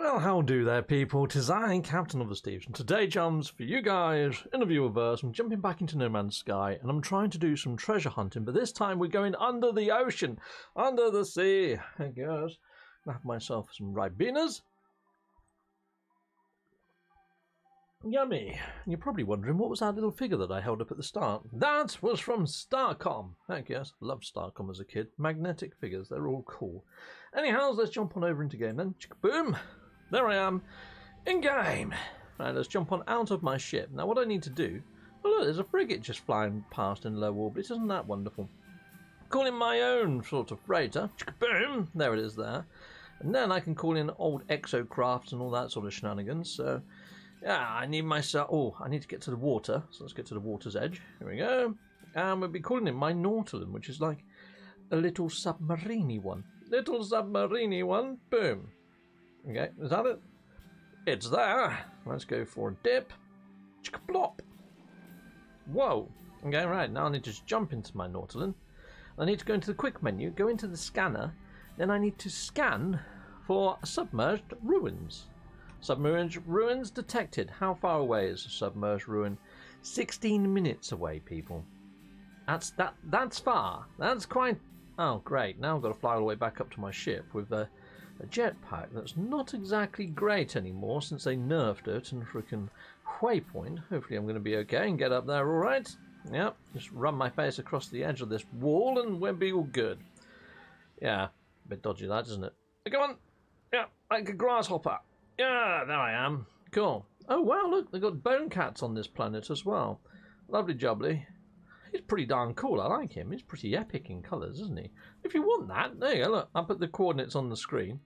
Well, how do there, people? Tis I, Captain of the Steves, and today, chums, for you guys, in the viewerverse, I'm jumping back into No Man's Sky, and I'm trying to do some treasure hunting, but this time we're going under the ocean, under the sea. I guess I'll have myself some ribenas. Yummy. You're probably wondering, what was that little figure that I held up at the start? That was from StarCom. Heck yes, loved StarCom as a kid. Magnetic figures, they're all cool. Anyhow, let's jump on over into game then. Boom! There I am, in game. Right, let's jump on out of my ship. Now what I need to do, well look, there's a frigate just flying past in low orbit. Isn't that wonderful? Call in my own sort of freighter. Boom! There it is there. And then I can call in old Exocrafts and all that sort of shenanigans, so... Yeah, I need myself. Oh, I need to get to the water. So let's get to the water's edge. Here we go. And we'll be calling it my Nautilus, which is like a little submariney one. Little submariney one. Boom. Okay, is that it? It's there. Let's go for a dip. Plop. Whoa. Okay, right. Now I need to just jump into my Nautilus. I need to go into the quick menu, go into the scanner. Then I need to scan for submerged ruins. Submerged ruins detected. How far away is a submerged ruin? 16 minutes away, people. That's far. That's quite... Oh, great. Now I've got to fly all the way back up to my ship with a jetpack. That's not exactly great anymore since they nerfed it and freaking waypoint. Hopefully I'm going to be okay and get up there all right. Yep. Just run my face across the edge of this wall and we'll be all good. Yeah. A bit dodgy that, isn't it? Go on. Yeah. Like a grasshopper. Yeah, there I am. Cool. Oh, wow, look, they've got bone cats on this planet as well. Lovely jubbly. He's pretty darn cool. I like him. He's pretty epic in colours, isn't he? If you want that, there you go. Look, I'll put the coordinates on the screen.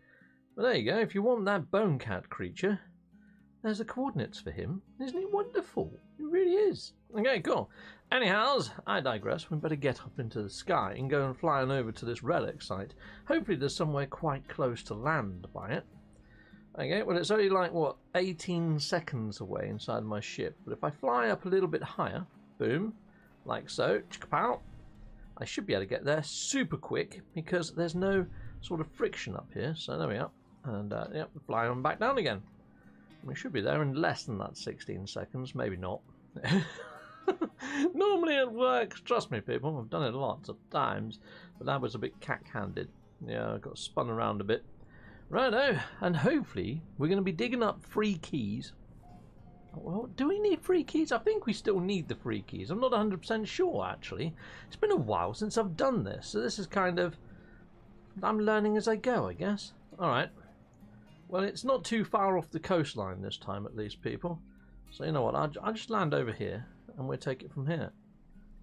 But there you go. If you want that bone cat creature, there's the coordinates for him. Isn't he wonderful? He really is. Okay, cool. Anyhows, I digress. We better get up into the sky and go and fly on over to this relic site. Hopefully there's somewhere quite close to land by it. Okay, well it's only like, what, 18 seconds away inside my ship. But if I fly up a little bit higher, boom, like so, chickapow, I should be able to get there super quick because there's no sort of friction up here. So there we are. And, yep, fly on back down again. We should be there in less than that 16 seconds, maybe not. Normally it works, trust me people, I've done it lots of times. But that was a bit cack-handed. Yeah, I got spun around a bit. Righto, and hopefully we're going to be digging up free keys. Well, do we need free keys? I think we still need the free keys. I'm not 100% sure, actually. It's been a while since I've done this, so this is kind of... I'm learning as I go, I guess. Alright. Well, it's not too far off the coastline this time, at least, people. So, you know what, I'll just land over here, and we'll take it from here.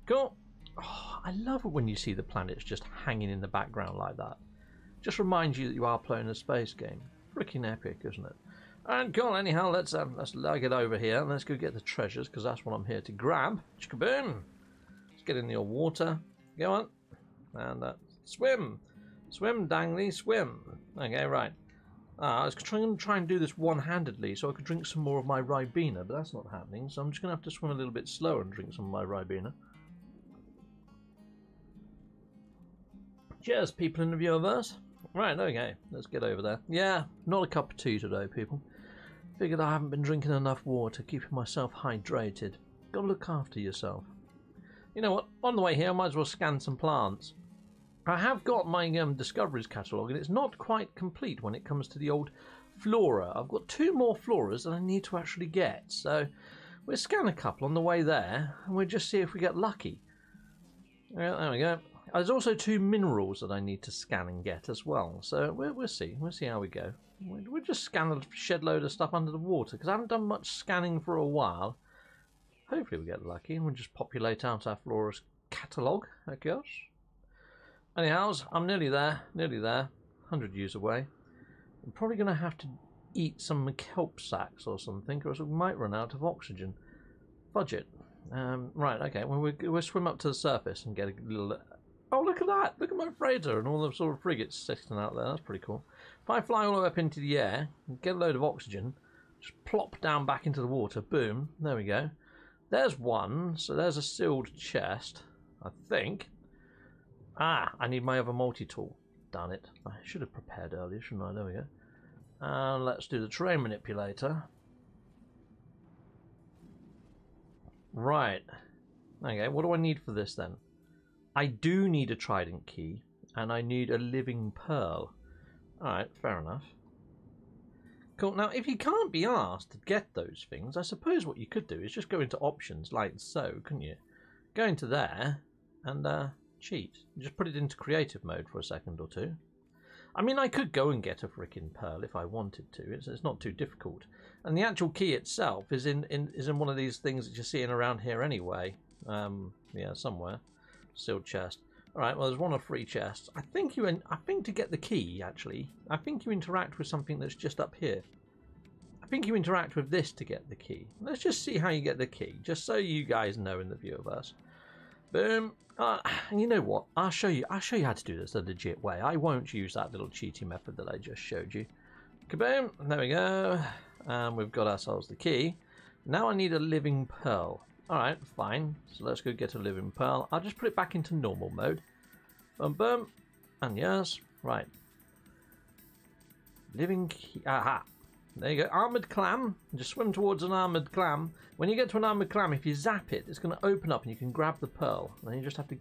Cool. Oh, I love it when you see the planets just hanging in the background like that. Just reminds you that you are playing a space game. Freaking epic, isn't it? And cool, anyhow, let's lug it over here and let's go get the treasures because that's what I'm here to grab. Chickaboom! Let's get in your water. Go on. And swim! Swim, dangly, swim. Okay, right. I was trying to do this one-handedly so I could drink some more of my Ribena, but that's not happening, so I'm just going to have to swim a little bit slower and drink some of my Ribena. Cheers, people in the viewerverse. Right, okay, let's get over there. Yeah, not a cup of tea today, people. Figured I haven't been drinking enough water, keeping myself hydrated. Gotta look after yourself. You know what, on the way here I might as well scan some plants. I have got my Discoveries catalogue and it's not quite complete when it comes to the old flora. I've got 2 more floras that I need to actually get, so we'll scan a couple on the way there and we'll just see if we get lucky. Yeah, there we go. There's also 2 minerals that I need to scan and get as well, so we'll see. We'll see how we go. We'll just scan a shed load of stuff under the water, because I haven't done much scanning for a while. Hopefully we'll get lucky, and we'll just populate out our Flora's catalogue, I guess. Anyhow, I'm nearly there, 100 years away. I'm probably going to have to eat some kelp sacks or something, or else we might run out of oxygen. Budget. Right, okay, well, we'll swim up to the surface and get a little... Oh, look at that! Look at my freighter and all the sort of frigates sitting out there. That's pretty cool. If I fly all the way up into the air, get a load of oxygen, just plop down back into the water. Boom. There we go. There's one. So there's a sealed chest, I think. Ah, I need my other multi-tool. Darn it. I should have prepared earlier, shouldn't I? There we go. And let's do the terrain manipulator. Right. Okay, what do I need for this then? I do need a trident key, and I need a living pearl. Alright, fair enough. Cool. Now, if you can't be asked to get those things, I suppose what you could do is just go into options like so, couldn't you? Go into there and cheat. Just put it into creative mode for a second or two. I mean, I could go and get a frickin' pearl if I wanted to. It's not too difficult. And the actual key itself is in one of these things that you're seeing around here anyway. Yeah, somewhere. Sealed chest. All right. Well, there's one of three chests. I think to get the key, actually, I think you interact with something that's just up here. I think you interact with this to get the key. Let's just see how you get the key, just so you guys know in the viewerverse. Boom. And you know what? I'll show you how to do this the legit way. I won't use that little cheating method that I just showed you. Kaboom. There we go. And we've got ourselves the key. Now I need a living pearl. Alright, fine. So let's go get a living pearl. I'll just put it back into normal mode. Boom, boom. And yes. Right. Living key. Aha. There you go. Armoured clam. Just swim towards an armoured clam. When you get to an armoured clam, if you zap it, it's going to open up and you can grab the pearl. And then you just have to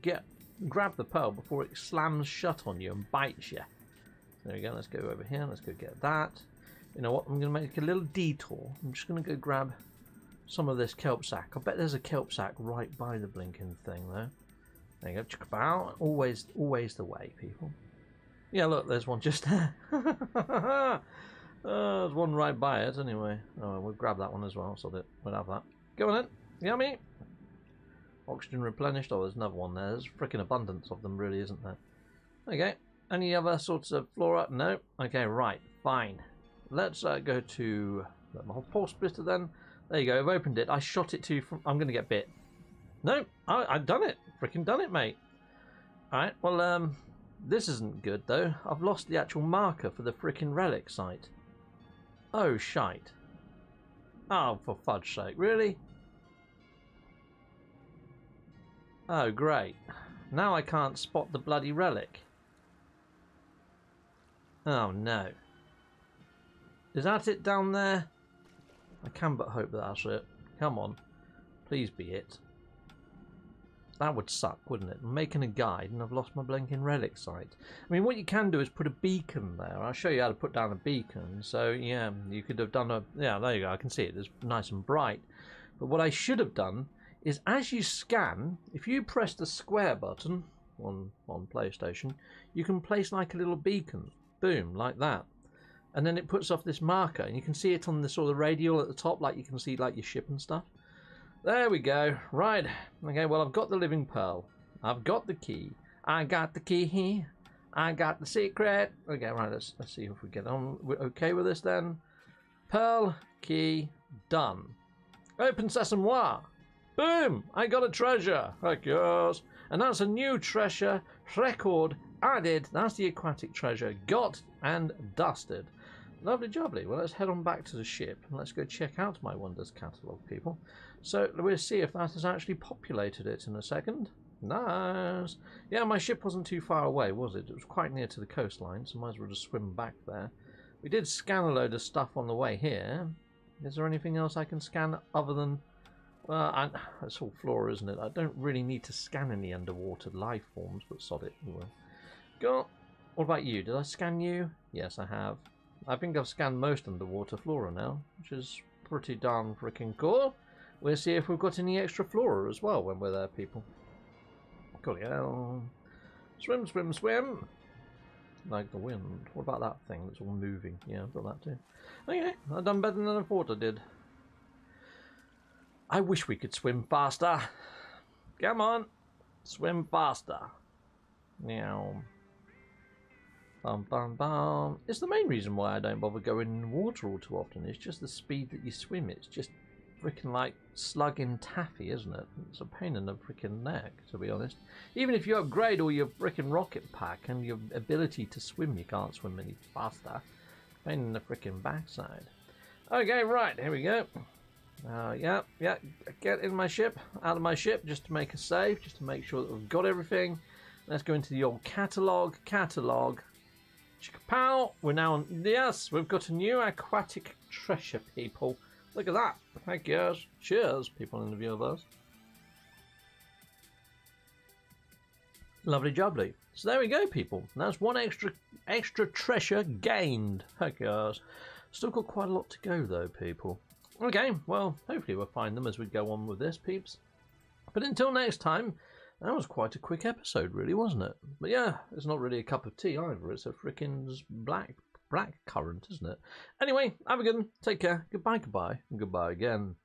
grab the pearl before it slams shut on you and bites you. So there we go. Let's go over here. Let's go get that. You know what? I'm going to make a little detour. I'm just going to go grab some of this kelp sack. I bet there's a kelp sack right by the blinking thing though. There you go. Chikabow. Always the way, people. Yeah, look, there's one just there. There's one right by it anyway. Oh, we'll grab that one as well, so that we'll have that. Go on then. Yummy. Oxygen replenished. Oh, there's another one there. There's freaking abundance of them, really, isn't there? Okay. Any other sorts of flora? No. Okay, right. Fine. Let's go to my whole pulse blister then. There you go, I've opened it. I shot it to from... I'm going to get bit. No, I've done it. Freaking done it, mate. Alright, well, this isn't good, though. I've lost the actual marker for the freaking relic site. Oh, shite. Oh, for fudge's sake, really? Oh, great. Now I can't spot the bloody relic. Oh, no. Is that it down there? I can but hope that that's it. Come on. Please be it. That would suck, wouldn't it? I'm making a guide and I've lost my blinking relic site. I mean, what you can do is put a beacon there. I'll show you how to put down a beacon. So, yeah, you could have done a... Yeah, there you go. I can see it. It's nice and bright. But what I should have done is as you scan, if you press the square button on PlayStation, you can place like a little beacon. Boom, like that. And then it puts off this marker, and you can see it on the sort of radial at the top, like you can see like your ship and stuff. There we go. Right. Okay, well, I've got the living pearl. I've got the key. I got the key. I got the secret. Okay, right, let's see if we get on. We're okay with this then. Pearl, key, done. Open Sesame. Boom! I got a treasure. Heck yes. And that's a new treasure record added. That's the aquatic treasure. Got and dusted. Lovely jubbly. Well, let's head on back to the ship and let's go check out my Wonders Catalogue, people. So we'll see if that has actually populated it in a second. Nice. Yeah, my ship wasn't too far away, was it? It was quite near to the coastline, so might as well just swim back there. We did scan a load of stuff on the way here. Is there anything else I can scan other than... Well, it's all flora, isn't it? I don't really need to scan any underwater life forms, but sod it. Go on. What about you? Did I scan you? Yes, I have. I think I've scanned most underwater flora now, which is pretty darn freaking cool. We'll see if we've got any extra flora as well when we're there, people. Cool, yeah. Swim, swim, swim. Like the wind. What about that thing that's all moving? Yeah, I've got that too. Okay, I've done better than I thought I did. I wish we could swim faster. Come on. Swim faster. Now. Bum, bum, bum. It's the main reason why I don't bother going in the water all too often. It's just the speed that you swim. It's just freaking like slugging taffy, isn't it? It's a pain in the freaking neck, to be honest. Even if you upgrade all your freaking rocket pack and your ability to swim, you can't swim any faster. Pain in the freaking backside. Okay, right. Here we go. Yeah, get in my ship, out of my ship, just to make a save, just to make sure that we've got everything. Let's go into the old catalogue. Chickapow, we're now on, yes, we've got a new aquatic treasure, people. Look at that. Thank you. Cheers, people in the view of those. Lovely jubbly. So there we go, people. That's one extra treasure gained. Heck yes. Still got quite a lot to go though, people. Okay, well, hopefully we'll find them as we go on with this, peeps. But until next time, that was quite a quick episode, really, wasn't it? But yeah, it's not really a cup of tea either. It's a frickin' black currant, isn't it? Anyway, have a good one. Take care. Goodbye, goodbye, and goodbye again.